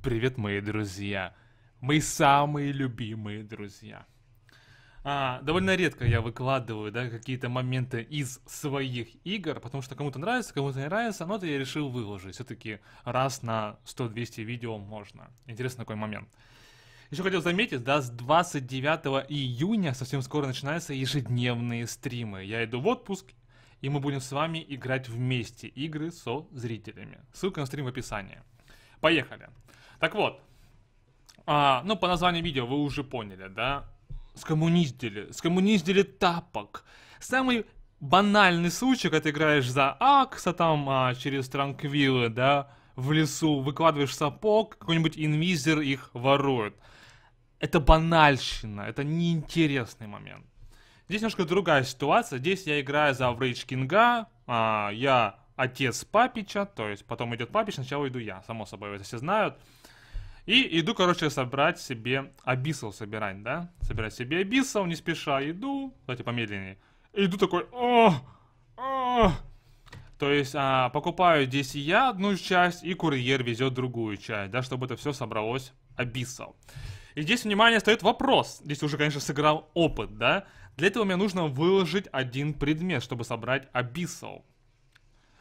Привет, мои друзья. Мои самые любимые друзья. Довольно редко я выкладываю, да, какие-то моменты из своих игр, потому что кому-то нравится, кому-то не нравится, но это я решил выложить. Все-таки раз на 100-200 видео можно. Интересный такой момент. Еще хотел заметить, да, с 29 июня совсем скоро начинаются ежедневные стримы. Я иду в отпуск, и мы будем с вами играть вместе игры со зрителями. Ссылка на стрим в описании. Поехали. Так вот, ну, по названию видео вы уже поняли, да? Скоммуниздили тапок. Самый банальный случай, когда ты играешь за Акса, там, через транквилы, да, в лесу, выкладываешь сапог, какой-нибудь инвизер их ворует. Это банальщина, это неинтересный момент. Здесь немножко другая ситуация, здесь я играю за Врейт Кинга, я отец Папича, то есть потом идет Папич, сначала иду я, само собой, это все знают. И иду, короче, собрать себе Abyssal, собирать, да? Собирать себе Abyssal, не спеша иду, давайте помедленнее. Иду такой, то есть покупаю здесь я одну часть, и курьер везет другую часть, да, чтобы это все собралось Abyssal. И здесь, внимание, стоит вопрос, здесь уже, конечно, сыграл опыт, да? Для этого мне нужно выложить один предмет, чтобы собрать Abyssal.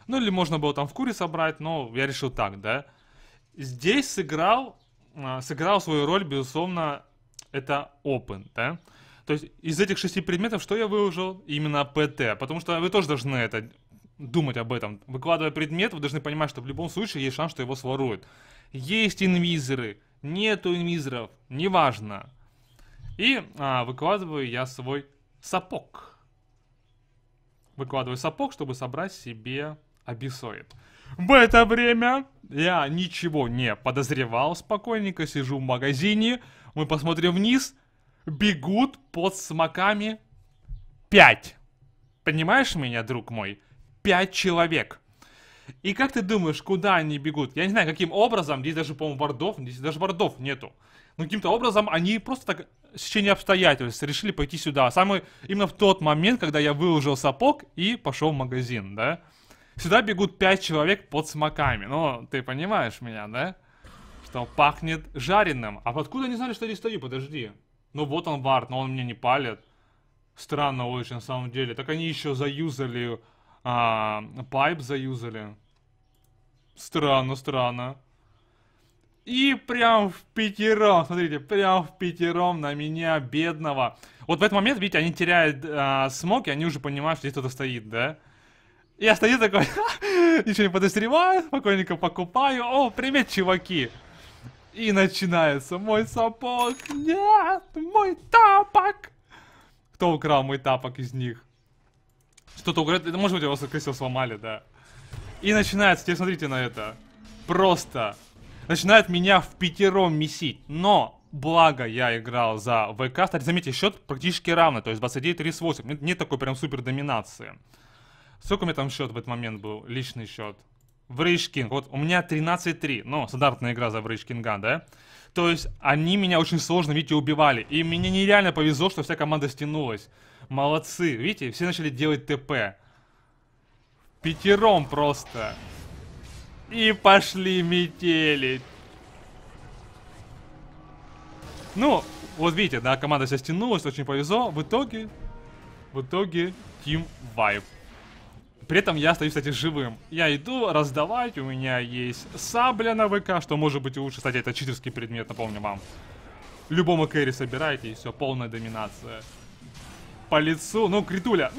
Ну, или можно было там в куре собрать, но я решил так, да? Здесь сыграл свою роль, безусловно, это опыт, да? То есть из этих 6 предметов, что я выложил? Именно ПТ, потому что вы тоже должны это думать об этом. Выкладывая предмет, вы должны понимать, что в любом случае есть шанс, что его своруют. Есть инвизоры, нету инвизоров, неважно. И выкладываю я свой сапог. Выкладываю сапог, чтобы собрать себе абиссоид. В это время я ничего не подозревал, спокойненько сижу в магазине, мы посмотрим вниз, бегут под смоками 5. Понимаешь меня, друг мой? 5 человек. И как ты думаешь, куда они бегут? Я не знаю, каким образом, здесь даже, по-моему, здесь даже вардов нету. Но каким-то образом они просто так, в течение обстоятельств, решили пойти сюда. Именно в тот момент, когда я выложил сапог и пошел в магазин, да? Сюда бегут 5 человек под смоками. Ну, ты понимаешь меня, да? Что пахнет жареным. А откуда они знали, что я здесь стою? Подожди. Ну вот он вард, но он мне не палит. Странно очень, на самом деле. Так они еще заюзали... пайп заюзали. Странно, странно. И прям впятером, смотрите, прям впятером на меня, бедного. Вот в этот момент, видите, они теряют смок, и они уже понимают, что здесь кто-то стоит, да? Я стою такой, ничего не подозреваю, спокойненько покупаю. О, привет, чуваки. И начинается мой сапог. Нет, мой тапок. Кто украл мой тапок из них? Что-то украл, может быть, его крысел сломали, да. И начинается, теперь смотрите на это. Просто начинает меня впятером месить. Но, благо, я играл за ВК. Кстати, заметьте, счет практически равный, то есть 29-38. Нет такой прям супер доминации. Сколько у меня там счет в этот момент был? Личный счет. Врейт Кинг. Вот у меня 13-3. Ну, стандартная игра за Врейт Кинга, да? То есть они меня очень сложно, видите, убивали. И мне нереально повезло, что вся команда стянулась. Молодцы. Видите, все начали делать ТП. Пятером просто. И пошли метели. Ну, вот видите, да, команда вся стянулась, очень повезло. В итоге, Team Vibe. При этом я остаюсь, кстати, живым. Я иду раздавать, у меня есть сабля на ВК, что может быть лучше. Кстати, это читерский предмет, напомню вам. Любому кэри собирайте, и все, полная доминация. По лицу, ну, критуля.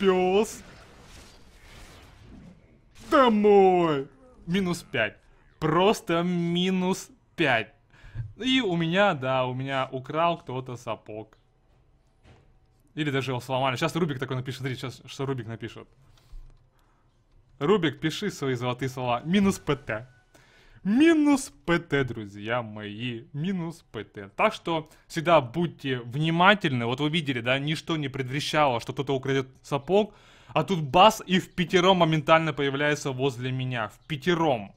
Пёс. Домой. Минус 5. Просто минус 5. И у меня, да, у меня украл кто-то сапог. Или даже его сломали. Сейчас Рубик такой напишет. Смотри, сейчас что Рубик напишет. Рубик, пиши свои золотые слова. Минус ПТ. Минус ПТ, друзья мои. Минус ПТ. Так что всегда будьте внимательны. Вот вы видели, да, ничто не предвещало, что кто-то украдет сапог. А тут бас, и впятером моментально появляется возле меня. Впятером.